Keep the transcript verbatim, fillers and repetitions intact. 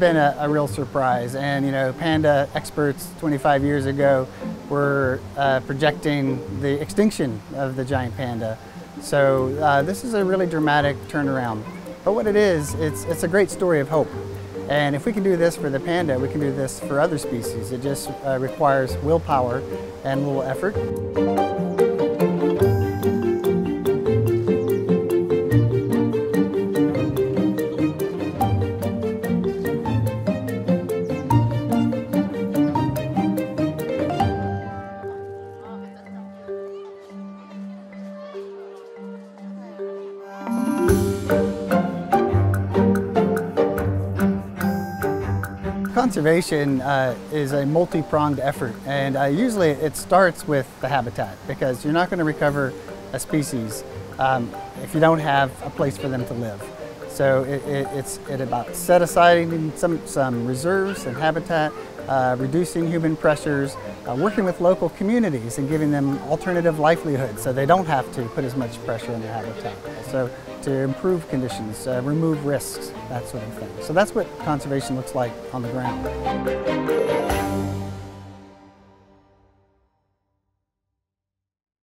been a, a real surprise. And you know, panda experts twenty-five years ago were uh, projecting the extinction of the giant panda. So uh, this is a really dramatic turnaround. But what it is, it's, it's a great story of hope. And if we can do this for the panda, we can do this for other species. It just uh, requires willpower and a little effort. Conservation uh, is a multi-pronged effort, and uh, usually it starts with the habitat, because you're not going to recover a species um, if you don't have a place for them to live. So it, it, it's it about set aside some, some reserves and habitat, uh, reducing human pressures, uh, working with local communities and giving them alternative livelihoods so they don't have to put as much pressure on their habitat. So to improve conditions, uh, remove risks, that sort of thing. So that's what conservation looks like on the ground.